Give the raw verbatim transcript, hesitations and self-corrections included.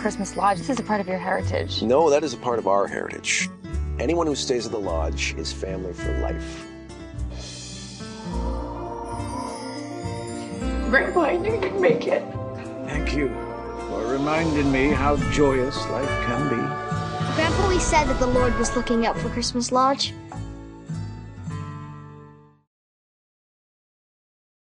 Christmas Lodge. This is a part of your heritage. No, that is a part of our heritage. Anyone who stays at the lodge is family for life. I'm glad you could make it. Thank you for reminding me how joyous life can be. Grandpa always said that the Lord was looking out for Christmas Lodge.